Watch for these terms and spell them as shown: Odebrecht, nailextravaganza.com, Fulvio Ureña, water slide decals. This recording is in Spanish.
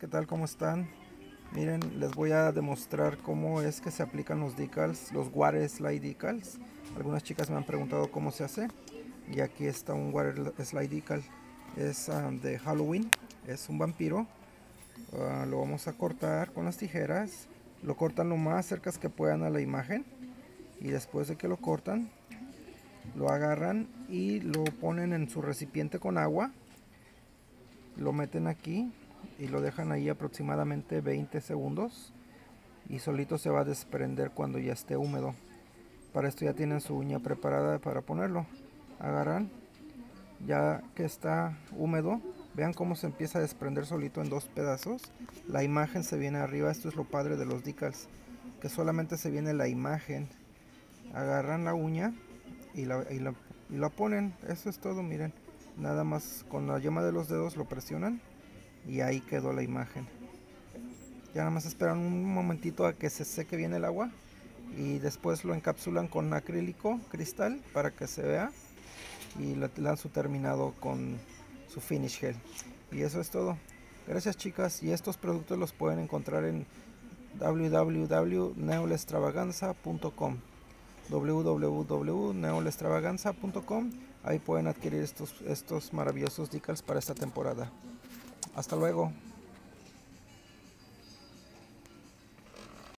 ¿Qué tal? ¿Cómo están? Miren, les voy a demostrar cómo es que se aplican los decals, los water slide decals. Algunas chicas me han preguntado cómo se hace, y aquí está un water slide decal. Es de Halloween, es un vampiro. Lo vamos a cortar con las tijeras. Lo cortan lo más cerca que puedan a la imagen, y después de que lo cortan, lo agarran y lo ponen en su recipiente con agua, lo meten aquí y lo dejan ahí aproximadamente 20 segundos y solito se va a desprender cuando ya esté húmedo. Para esto ya tienen su uña preparada para ponerlo. Agarran, ya que está húmedo, vean cómo se empieza a desprender solito en dos pedazos. La imagen se viene arriba. Esto es lo padre de los decals, que solamente se viene la imagen. Agarran la uña y la ponen. Eso es todo. Miren, nada más con la yema de los dedos lo presionan y ahí quedó la imagen. Ya nada más esperan un momentito a que se seque bien el agua y después lo encapsulan con acrílico cristal para que se vea, y le dan su terminado con su finish gel. Y eso es todo. Gracias, chicas. Y estos productos los pueden encontrar en www.nailextravaganza.com. www.nailextravaganza.com. Ahí pueden adquirir estos maravillosos decals para esta temporada. Hasta luego.